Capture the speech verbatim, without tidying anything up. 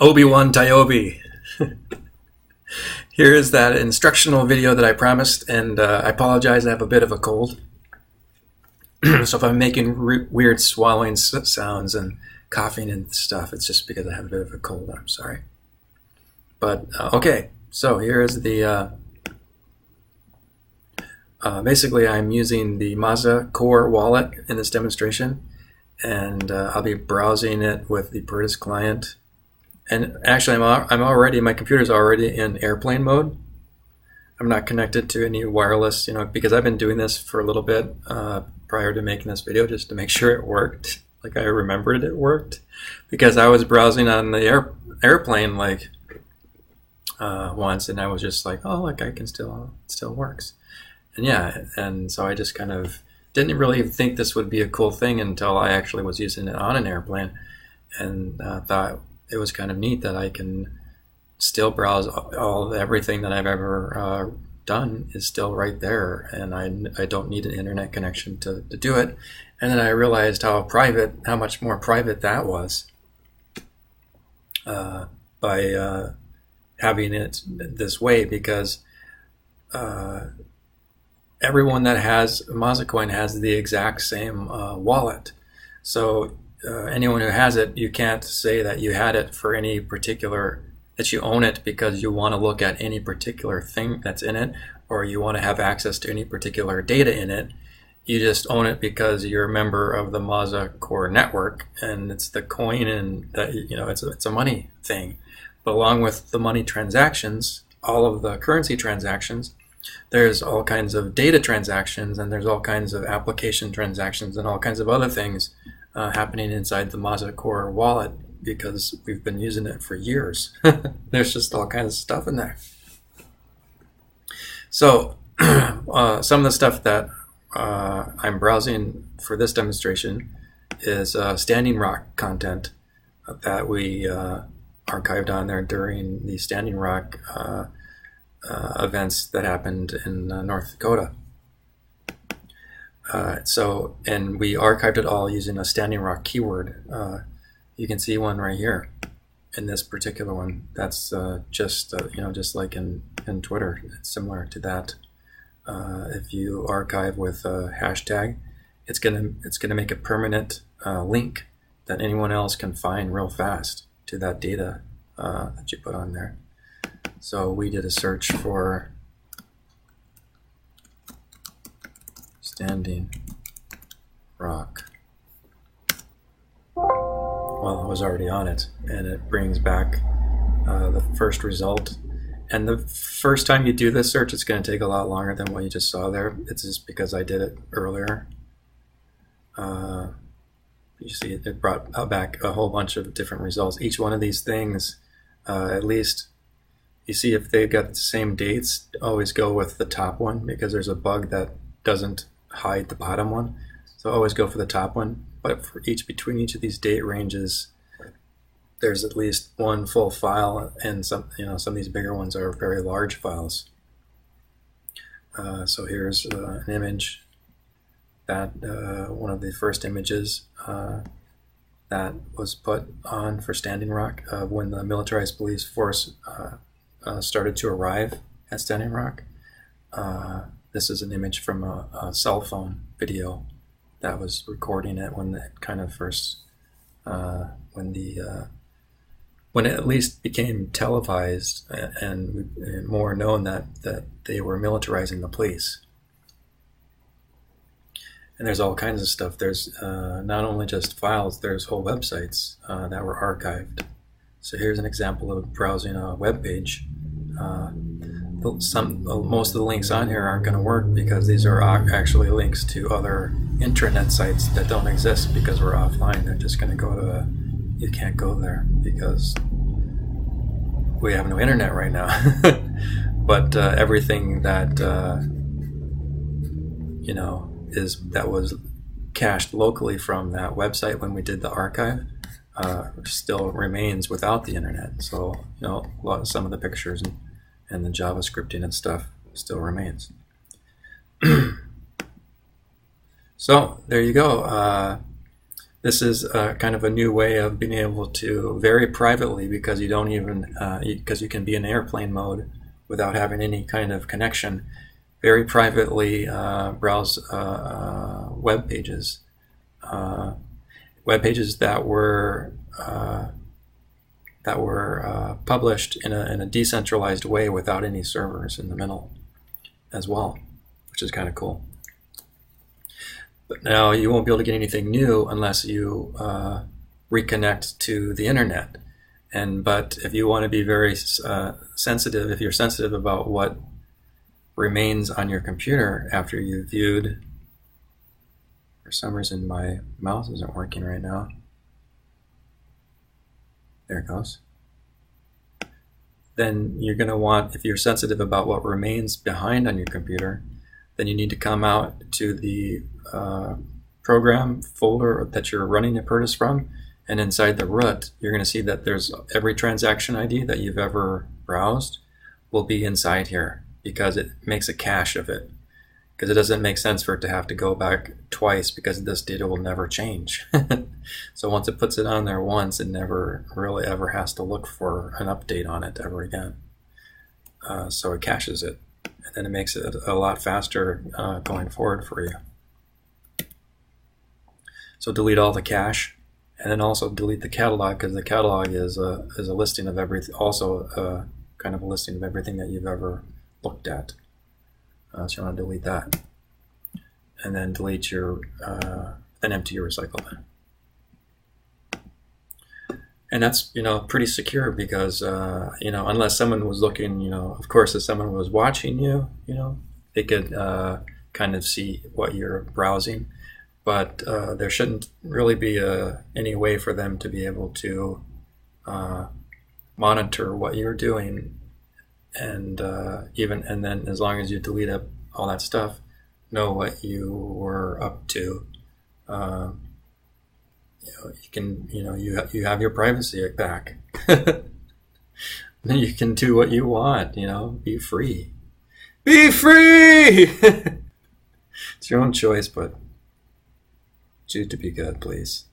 Obi-Wan Tayobi. Here is that instructional video that I promised, and uh, I apologize, I have a bit of a cold. So if I'm making re- weird swallowing sounds and coughing and stuff, it's just because I have a bit of a cold. I'm sorry. But, uh, okay, so here is the... Uh, uh, basically, I'm using the Maza core wallet in this demonstration, and uh, I'll be browsing it with the Puritus client. And actually, I'm al- I'm already, my computer's already in airplane mode. I'm not connected to any wireless, you know, because I've been doing this for a little bit uh, prior to making this video, just to make sure it worked, like I remembered it worked, because I was browsing on the air- airplane like uh, once, and I was just like, oh, like I can still, it still works. And yeah, and so I just kind of didn't really think this would be a cool thing until I actually was using it on an airplane, and uh, thought, it was kind of neat that I can still browse all everything that I've ever uh, done is still right there, and I, I don't need an internet connection to, to do it. And then I realized how private, how much more private that was uh, by uh, having it this way, because uh, everyone that has MazaCoin has the exact same uh, wallet. So Uh, anyone who has it, you can't say that you had it for any particular, that you own it because you want to look at any particular thing that's in it, or you want to have access to any particular data in it. You just own it because you're a member of the Maza core network, and it's the coin, and that, you know, it's a, it's a money thing. But along with the money transactions, all of the currency transactions, there's all kinds of data transactions, and there's all kinds of application transactions, and all kinds of other things Uh, happening inside the Maza core wallet, because we've been using it for years. There's just all kinds of stuff in there. So uh, some of the stuff that uh, I'm browsing for this demonstration is uh, Standing Rock content that we uh, archived on there during the Standing Rock uh, uh, events that happened in uh, North Dakota. Uh, so, and we archived it all using a Standing Rock keyword. Uh, you can see one right here in this particular one. That's uh, just, uh, you know, just like in, in Twitter, it's similar to that. Uh, if you archive with a hashtag, it's gonna, it's gonna make a permanent uh, link that anyone else can find real fast to that data uh, that you put on there. So we did a search for Standing Rock. Well, I was already on it, and it brings back uh, the first result. And the first time you do this search, it's going to take a lot longer than what you just saw there. It's just because I did it earlier. Uh, you see, it brought back a whole bunch of different results. Each one of these things, uh, at least, you see if they've got the same dates, always go with the top one, because there's a bug that doesn't hide the bottom one, so always go for the top one. But for each, between each of these date ranges, there's at least one full file, and some, you know, some of these bigger ones are very large files. Uh, so here's uh, an image that uh, one of the first images uh, that was put on for Standing Rock uh, when the militarized police force uh, uh, started to arrive at Standing Rock. Uh, This is an image from a, a cell phone video that was recording it when it kind of first, uh, when the, uh, when it at least became televised and, and more known that, that they were militarizing the police. And there's all kinds of stuff. There's uh, not only just files, there's whole websites uh, that were archived. So here's an example of browsing a web page. Uh, Some, most of the links on here aren't going to work because these are actually links to other intranet sites that don't exist because we're offline. They're just going to go to a, you can't go there because we have no internet right now. But uh, everything that uh, you know is that was cached locally from that website when we did the archive uh, still remains without the internet. So you know some of the pictures and and the JavaScripting and stuff still remains. So there you go. Uh, this is uh, kind of a new way of being able to vary privately, because you don't even, because uh, you can be in airplane mode without having any kind of connection, very privately uh, browse uh, web pages, uh, web pages that were uh, that were uh, published in a, in a decentralized way without any servers in the middle as well, which is kind of cool. But now you won't be able to get anything new unless you uh, reconnect to the internet. And but if you want to be very uh, sensitive, if you're sensitive about what remains on your computer after you viewed, for some reason my mouse isn't working right now. There it goes. Then you're going to want, if you're sensitive about what remains behind on your computer, then you need to come out to the uh, program folder that you're running Apertus from, and inside the root, you're going to see that there's every transaction I D that you've ever browsed will be inside here, because it makes a cache of it, because it doesn't make sense for it to have to go back twice, because this data will never change. So once it puts it on there once, it never really ever has to look for an update on it ever again. Uh, so it caches it, and then it makes it a lot faster uh, going forward for you. So delete all the cache, and then also delete the catalog, because the catalog is a, is a listing of everything, also a, kind of a listing of everything that you've ever looked at. Uh, so you want to delete that, and then delete your, uh, then empty your recycle bin. And that's, you know, pretty secure, because, uh, you know, unless someone was looking, you know, of course, if someone was watching you, you know, they could uh, kind of see what you're browsing, but uh, there shouldn't really be a, any way for them to be able to uh, monitor what you're doing. And uh, even and then, as long as you delete up all that stuff, know what you were up to. Uh, you know, you can, you know, you ha you have your privacy back. Then you can do what you want. You know, be free. Be free. It's your own choice, but choose to be good, please.